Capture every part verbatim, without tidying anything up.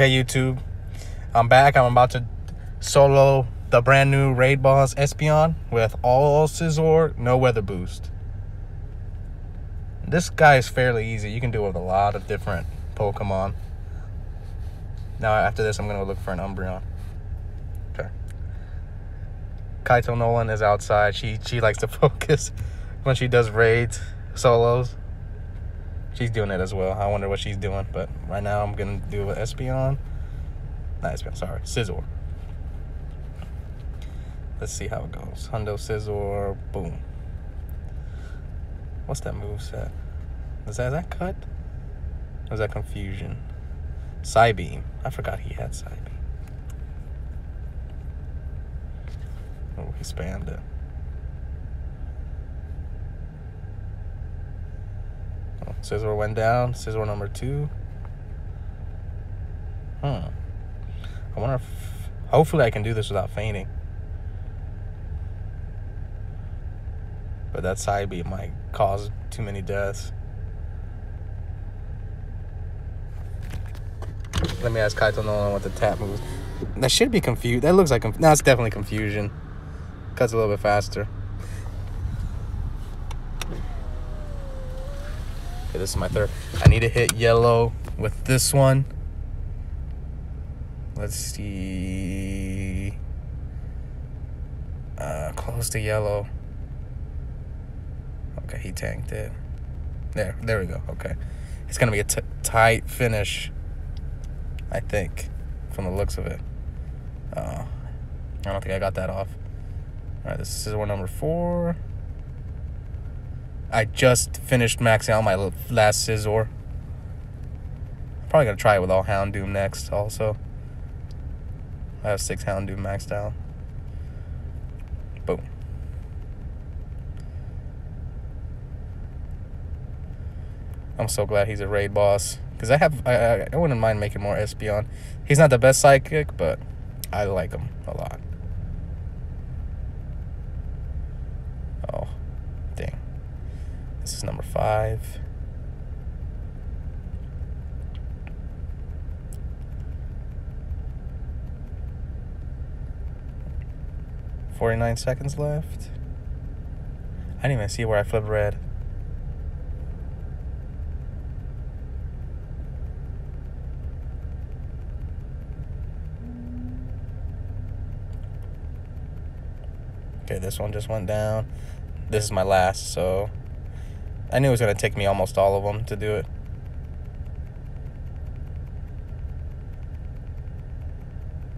Hey YouTube, I'm back. I'm about to solo the brand new raid boss Espeon with all Scizor, no weather boost. This guy is fairly easy. You can do it with a lot of different Pokemon. Now after this I'm gonna look for an Umbreon. Okay. Kaito Nolan is outside. She she likes to focus when she does raids, solos. She's doing it as well. I wonder what she's doing, but right now I'm gonna do with Espeon. Not Espeon, sorry, Scizor. Let's see how it goes. Hundo Scizor, boom. What's that moveset? Is that, is that cut? Or is that confusion? Psybeam. I forgot he had Psybeam. Oh, he spammed it. Oh, Scizor went down. Scizor number two. Hmm. I wonder if... Hopefully I can do this without fainting. But that Psybeam might cause too many deaths. Let me ask Kaito Nolan what the tap moves. That should be confused. That looks like... Conf no, it's definitely confusion. Cuts a little bit faster. Okay, this is my third. I need to hit yellow with this one. Let's see... Uh, close to yellow. Okay, he tanked it. There, there we go. Okay. It's going to be a t tight finish, I think, from the looks of it. Uh, I don't think I got that off. All right, this is one number four. I just finished maxing out my last Scizor. I'm probably going to try it with all Hound Doom next also. I have six Hound Doom maxed out. Boom. I'm so glad he's a raid boss, because I have I, I, I wouldn't mind making more Espeon. He's not the best sidekick, but I like him a lot. Oh, dang. This is number five. forty-nine seconds left. I didn't even see where I flipped red. Okay, this one just went down. This is my last, so I knew it was going to take me almost all of them to do it.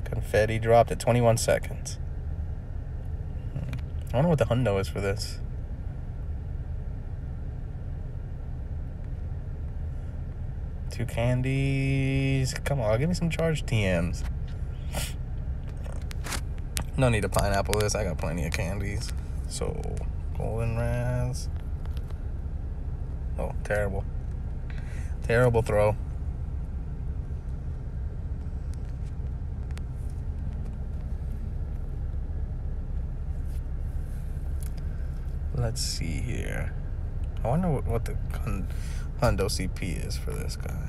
Confetti dropped at twenty-one seconds. I wonder what the hundo is for this. Two candies. Come on, give me some charged T Ms. No need to pineapple this. I got plenty of candies. So, golden razz. Oh, terrible. Terrible throw. Let's see here. I wonder what, what the Hundo C P is for this guy.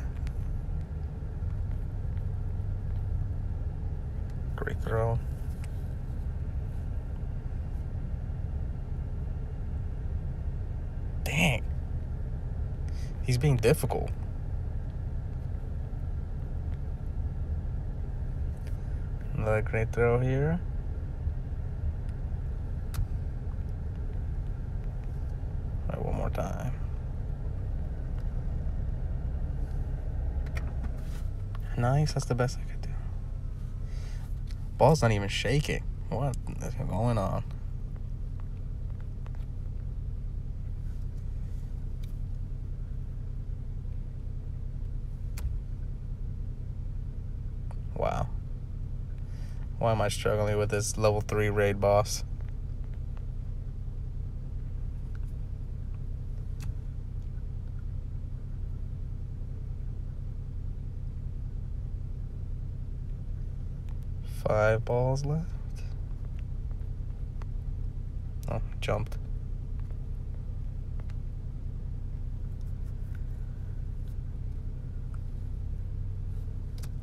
Great throw. Dang. He's being difficult. Another great throw here. All right, one more time. Nice, that's the best I could do. Ball's not even shaking. What is going on? Wow. Why am I struggling with this level three raid boss? Five balls left. Oh, jumped.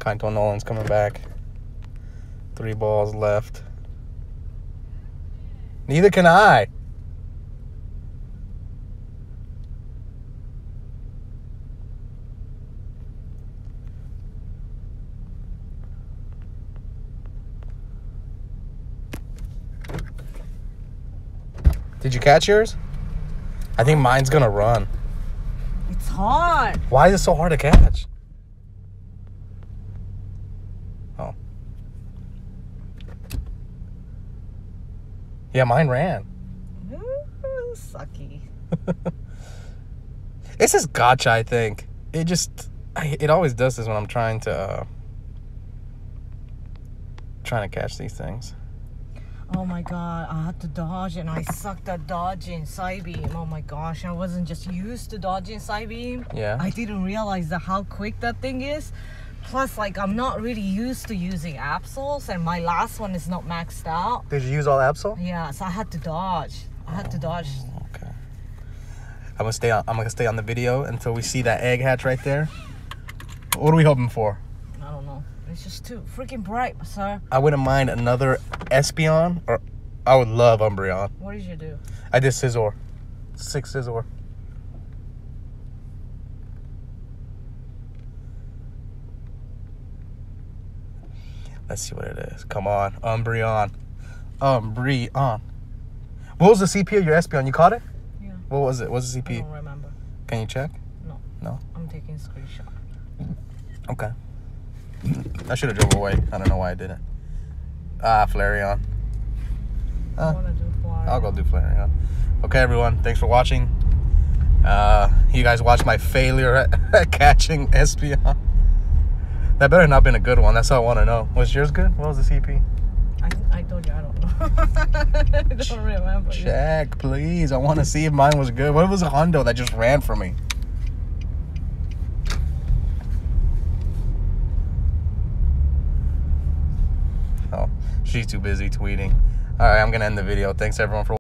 Kaito Nolan's coming back. Three balls left. Neither can I. Did you catch yours? I think mine's gonna run. It's hard. Why is it so hard to catch? Oh. Yeah, mine ran. Ooh, sucky. It's just gotcha, I think. It just, I, it always does this when I'm trying to, uh, trying to catch these things. Oh my god, I had to dodge and I sucked at dodging Psybeam. Oh my gosh, I wasn't just used to dodging Psybeam. Yeah. I didn't realize that how quick that thing is. Plus, like, I'm not really used to using Absols and my last one is not maxed out. Did you use all Absol? Yeah, so I had to dodge. I had oh, to dodge. Okay. I'm gonna stay on I'm gonna stay on the video until we see that egg hatch right there. What are we hoping for? I don't know. It's just too freaking bright, sir. I wouldn't mind another Espeon, or I would love Umbreon. What did you do? I did Scizor. Six Scizor. Let's see what it is. Come on, Umbreon. Umbreon. What was the C P of your Espeon? You caught it? Yeah. What was it? What was the C P? I don't remember. Can you check? No. No? I'm taking a screenshot. Okay. I should have drove away. I don't know why I didn't. Ah, Flareon. Uh, I want to do Flareon. I'll go do Flareon. Okay, everyone. Thanks for watching. Uh, you guys watched my failure at, at catching Espeon. That better not have been a good one. That's all I want to know. Was yours good? What was the C P? I, I told you. I don't know. I don't remember. Check, please. I want to see if mine was good. What was a Hondo that just ran from me? She's too busy tweeting. All right, I'm going to end the video. Thanks, everyone, for watching.